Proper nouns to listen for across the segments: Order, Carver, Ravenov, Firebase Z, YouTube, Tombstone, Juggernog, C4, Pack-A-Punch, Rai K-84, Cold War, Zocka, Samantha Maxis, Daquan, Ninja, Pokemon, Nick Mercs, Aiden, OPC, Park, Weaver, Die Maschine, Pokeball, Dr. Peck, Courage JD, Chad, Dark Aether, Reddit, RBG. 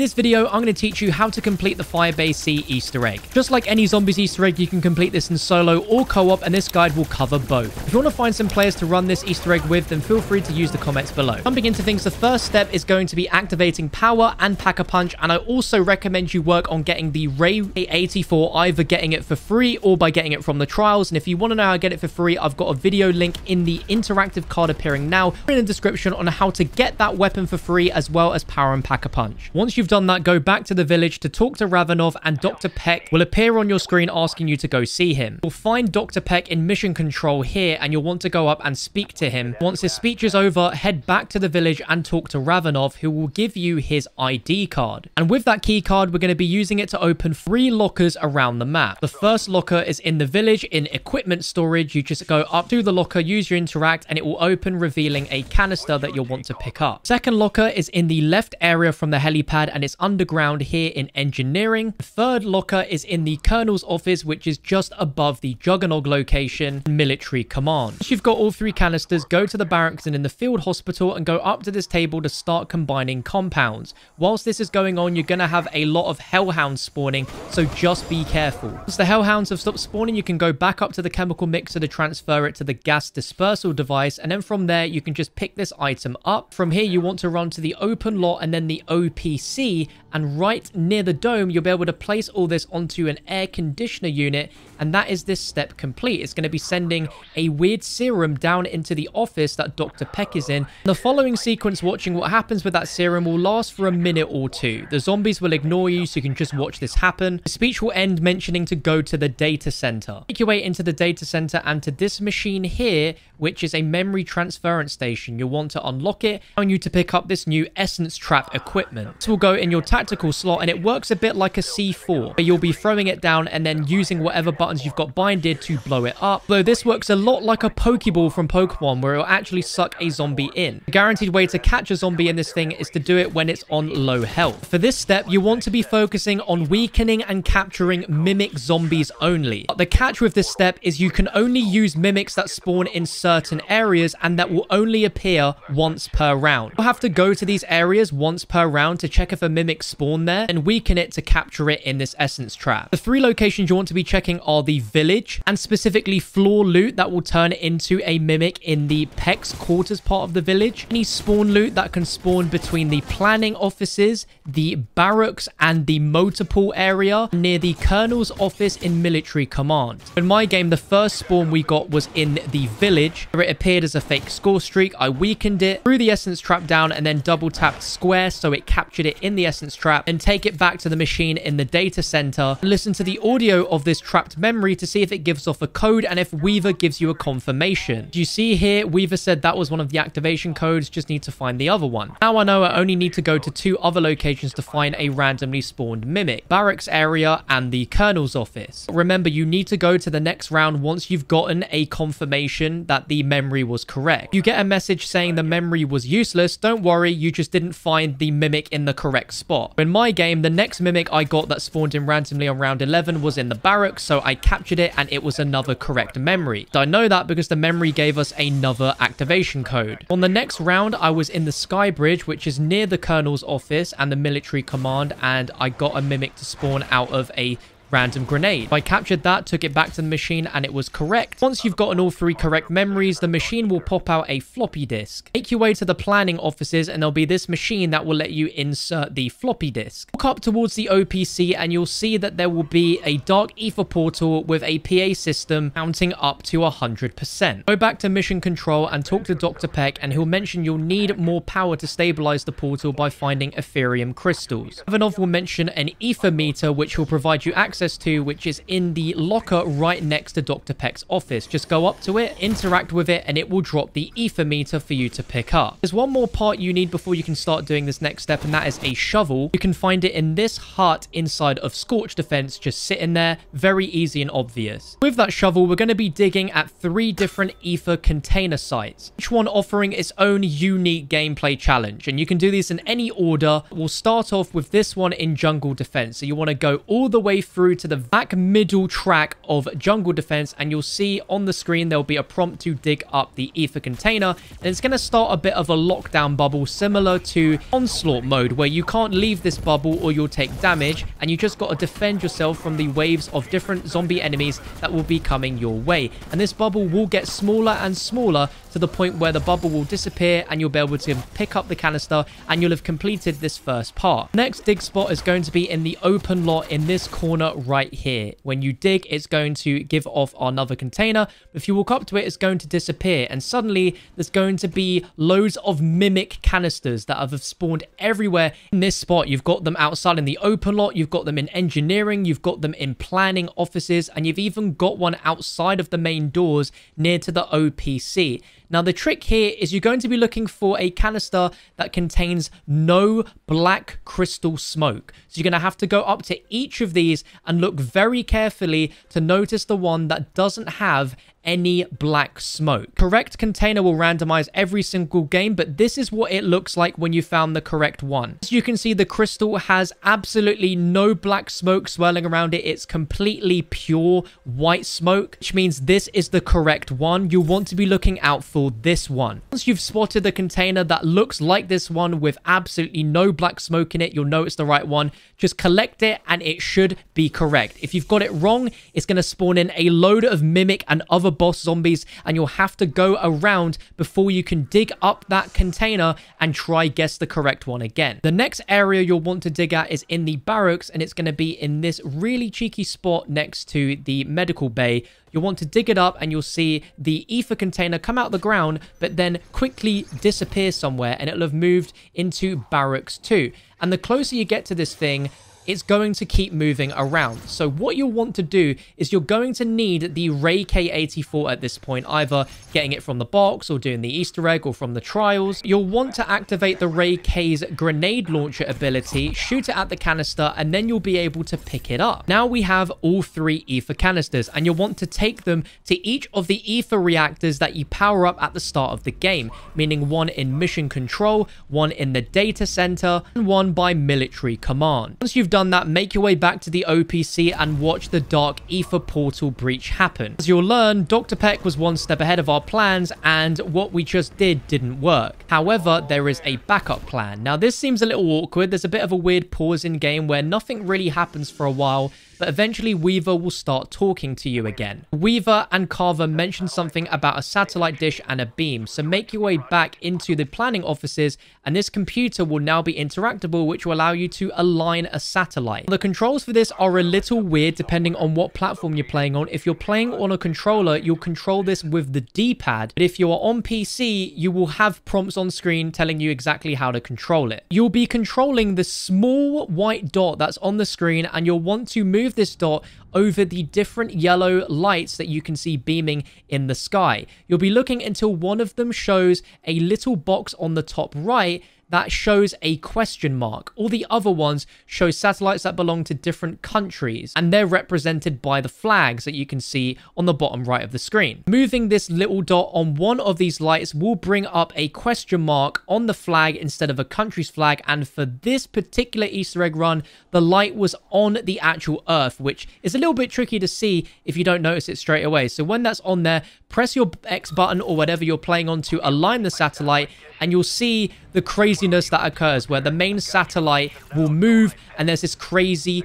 this video, I'm going to teach you how to complete the Firebase Z Easter egg. Just like any Zombies Easter egg, you can complete this in solo or co-op, and this guide will cover both. If you want to find some players to run this Easter egg with, then feel free to use the comments below. Jumping into things, the first step is going to be activating Power and Pack-A-Punch, and I also recommend you work on getting the Rai K-84, either getting it for free or by getting it from the trials. And if you want to know how to get it for free, I've got a video link in the interactive card appearing now in the description on how to get that weapon for free, as well as Power and Pack-A-Punch. Once you've done that, go back to the village to talk to Ravenov, and Dr. Peck will appear on your screen asking you to go see him. You'll find Dr. Peck in mission control here, and you'll want to go up and speak to him. Once his speech is over, head back to the village and talk to Ravenov, who will give you his ID card. And with that key card, we're going to be using it to open 3 lockers around the map. The first locker is in the village in equipment storage. You just go up to the locker, use your interact, and it will open, revealing a canister that you'll want to pick up. Second locker is in the left area from the helipad, and it's underground here in engineering. The third locker is in the colonel's office, which is just above the Juggernog location, military command. Once you've got all 3 canisters, go to the barracks and in the field hospital and go up to this table to start combining compounds. Whilst this is going on, you're going to have a lot of hellhounds spawning, so just be careful. Once the hellhounds have stopped spawning, you can go back up to the chemical mixer to transfer it to the gas dispersal device, and then from there you can just pick this item up. From here you want to run to the open lot and then the OPC, and right near the dome you'll be able to place all this onto an air conditioner unit, and that is this step complete. It's going to be sending a weird serum down into the office that Dr. Peck is in. The following sequence, watching what happens with that serum, will last for a minute or 2. The zombies will ignore you, so you can just watch this happen. The speech will end mentioning to go to the data center. Make your way into the data center and to this machine here, which is a memory transference station. You'll want to unlock it, allowing you to pick up this new essence trap equipment. This will go in your tactical slot, and it works a bit like a C4, where you'll be throwing it down and then using whatever buttons you've got binded to blow it up. Though this works a lot like a Pokeball from Pokemon, where it'll actually suck a zombie in. The guaranteed way to catch a zombie in this thing is to do it when it's on low health. For this step, you want to be focusing on weakening and capturing mimic zombies only. But the catch with this step is you can only use mimics that spawn in certain areas, and that will only appear once per round. You'll have to go to these areas once per round to check if a mimic spawn there and weaken it to capture it in this essence trap. The 3 locations you want to be checking are the village and specifically floor loot that will turn into a mimic in the Peck's quarters part of the village, any spawn loot that can spawn between the planning offices, the barracks and the motor pool area near the colonel's office in military command. In my game, the first spawn we got was in the village, where it appeared as a fake score streak. I weakened it, threw the essence trap down, and then double tapped square so it captured it in the essence trap, and take it back to the machine in the data center and listen to the audio of this trapped memory to see if it gives off a code and if Weaver gives you a confirmation. Do you see here, Weaver said that was one of the activation codes, just need to find the other one. Now I know I only need to go to 2 other locations to find a randomly spawned mimic, barracks area and the colonel's office. But remember, you need to go to the next round once you've gotten a confirmation that the memory was correct. If you get a message saying the memory was useless, don't worry, you just didn't find the mimic in the correct spot. In my game, the next mimic I got that spawned in randomly on round 11 was in the barracks, so I captured it and it was another correct memory. So I know that because the memory gave us another activation code. On the next round, I was in the sky bridge, which is near the colonel's office and the military command, and I got a mimic to spawn out of a random grenade. I captured that, took it back to the machine, and it was correct. Once you've gotten all 3 correct memories, the machine will pop out a floppy disk. Make your way to the planning offices, and there'll be this machine that will let you insert the floppy disk. Walk up towards the OPC, and you'll see that there will be a Dark Aether portal with a PA system counting up to 100%. Go back to mission control and talk to Dr. Peck, and he'll mention you'll need more power to stabilize the portal by finding Ethereum crystals. Ravenov will mention an Aether meter, which will provide you access to, which is in the locker right next to Dr. Peck's office. Just go up to it, interact with it, and it will drop the Aether meter for you to pick up. There's one more part you need before you can start doing this next step, and that is a shovel. You can find it in this hut inside of Scorch Defense, just sitting there, very easy and obvious. With that shovel, we're going to be digging at 3 different Aether container sites, each one offering its own unique gameplay challenge, and you can do these in any order. We'll start off with this one in Jungle Defense, so you want to go all the way through through to the back middle track of Jungle Defense, and you'll see on the screen there'll be a prompt to dig up the Aether container, and it's going to start a bit of a lockdown bubble similar to Onslaught mode, where you can't leave this bubble or you'll take damage, and you just got to defend yourself from the waves of different zombie enemies that will be coming your way. And this bubble will get smaller and smaller to the point where the bubble will disappear and you'll be able to pick up the canister, and you'll have completed this first part. Next dig spot is going to be in the open lot in this corner right here. When you dig, it's going to give off another container. If you walk up to it, it's going to disappear, and suddenly there's going to be loads of mimic canisters that have spawned everywhere in this spot. You've got them outside in the open lot, you've got them in engineering, you've got them in planning offices, and you've even got one outside of the main doors near to the OPC. Now the trick here is you're going to be looking for a canister that contains no black crystal smoke. So you're going to have to go up to each of these and look very carefully to notice the one that doesn't have any black smoke. Correct container will randomize every single game, but this is what it looks like when you found the correct one. As you can see, the crystal has absolutely no black smoke swirling around it. It's completely pure white smoke, which means this is the correct one. You want to be looking out for this one. Once you've spotted the container that looks like this one with absolutely no black smoke in it, you'll know it's the right one. Just collect it and it should be correct. If you've got it wrong, it's going to spawn in a load of mimic and other boss zombies, and you'll have to go around before you can dig up that container and try guess the correct one again. The next area you'll want to dig at is in the barracks, and it's going to be in this really cheeky spot next to the medical bay. You'll want to dig it up and you'll see the Aether container come out the ground, but then quickly disappear somewhere, and it'll have moved into barracks 2. And the closer you get to this thing, it's going to keep moving around. So what you'll want to do is you're going to need the Rai K-84 at this point, either getting it from the box or doing the Easter egg or from the trials. You'll want to activate the Rai K's grenade launcher ability, shoot it at the canister, and then you'll be able to pick it up. Now we have all 3 Aether canisters, and you'll want to take them to each of the Aether reactors that you power up at the start of the game, meaning one in mission control, one in the data center, and one by military command. Once you've done that, make your way back to the OPC and watch the Dark Aether portal breach happen. As you'll learn, Dr. Peck was one step ahead of our plans, and what we just did didn't work. However, there is a backup plan. Now this seems a little awkward. There's a bit of a weird pause in game where nothing really happens for a while, but eventually Weaver will start talking to you again. Weaver and Carver mentioned something about a satellite dish and a beam, so make your way back into the planning offices, and this computer will now be interactable, which will allow you to align a satellite. The controls for this are a little weird depending on what platform you're playing on. If you're playing on a controller, you'll control this with the D-pad, but if you are on PC, you will have prompts on screen telling you exactly how to control it. You'll be controlling the small white dot that's on the screen, and you'll want to move this dot over the different yellow lights that you can see beaming in the sky. You'll be looking until one of them shows a little box on the top right that shows a question mark. All the other ones show satellites that belong to different countries, and they're represented by the flags that you can see on the bottom right of the screen. Moving this little dot on one of these lights will bring up a question mark on the flag instead of a country's flag, and for this particular Easter egg run, the light was on the actual Earth, which is a little bit tricky to see if you don't notice it straight away. So when that's on there, press your X button or whatever you're playing on to align the satellite, and you'll see the craziness that occurs where the main satellite will move, and there's this crazy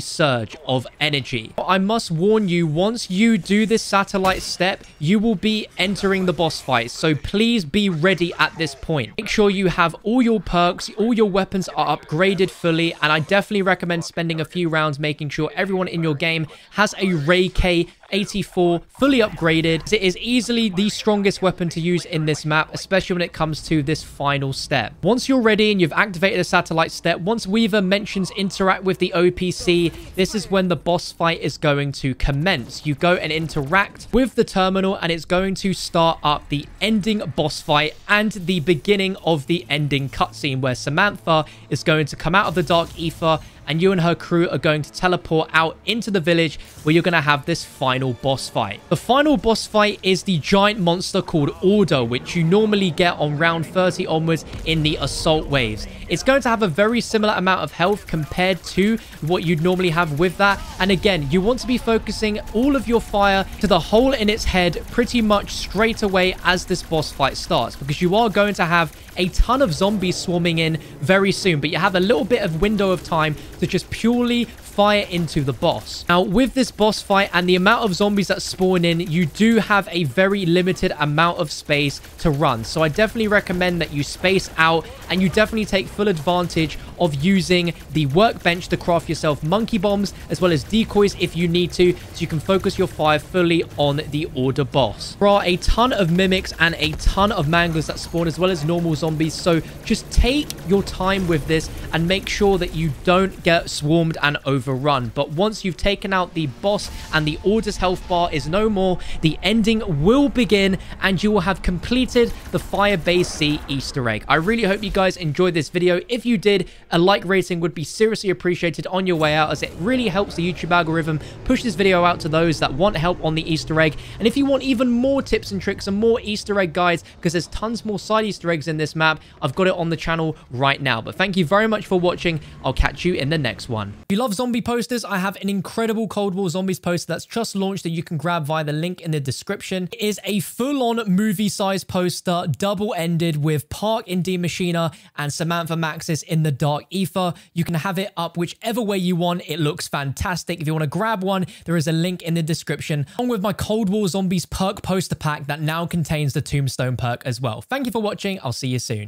surge of energy. I must warn you, once you do this satellite step, you will be entering the boss fight, so please be ready at this point. Make sure you have all your perks, all your weapons are upgraded fully, and I definitely recommend spending a few rounds making sure everyone in your game has a Rai K-84 fully upgraded, as it is easily the strongest weapon to use in this map, especially when it comes to this final step. Once you're ready and you've activated the satellite step, once Weaver mentions interact with the OPC, this is when the boss fight is going to commence. You go and interact with the terminal, and it's going to start up the ending boss fight and the beginning of the ending cutscene, where Samantha is going to come out of the Dark Aether, and you and her crew are going to teleport out into the village where you're going to have this final final boss fight. The final boss fight is the giant monster called Order, which you normally get on round 30 onwards in the assault waves. It's going to have a very similar amount of health compared to what you'd normally have with that. And again, you want to be focusing all of your fire to the hole in its head pretty much straight away as this boss fight starts, because you are going to have a ton of zombies swarming in very soon, but you have a little bit of window of time to just purely fire into the boss. Now, with this boss fight and the amount of zombies that spawn in, you do have a very limited amount of space to run. So I definitely recommend that you space out and you definitely take full advantage of using the workbench to craft yourself monkey bombs as well as decoys if you need to, so you can focus your fire fully on the Order boss. There are a ton of mimics and a ton of manglers that spawn as well as normal zombies, so just take your time with this and make sure that you don't get swarmed and overrun. But once you've taken out the boss and the Order's health bar is no more, the ending will begin and you will have completed the Firebase Z Easter egg. I really hope you guys enjoyed this video. If you did, a like rating would be seriously appreciated on your way out, as it really helps the YouTube algorithm push this video out to those that want help on the Easter egg. And if you want even more tips and tricks and more Easter egg guides, because there's tons more side Easter eggs in this map, I've got it on the channel right now. But thank you very much for watching. I'll catch you in the next one. If you love zombie posters, I have an incredible Cold War zombies poster that's just launched that you can grab via the link in the description. It is a full-on movie-size poster, double-ended, with Park in Die Maschine and Samantha Maxis in the Dark Aether. You can have it up whichever way you want. It looks fantastic. If you want to grab one, there is a link in the description, along with my Cold War zombies perk poster pack that now contains the Tombstone perk as well. Thank you for watching. I'll see you soon.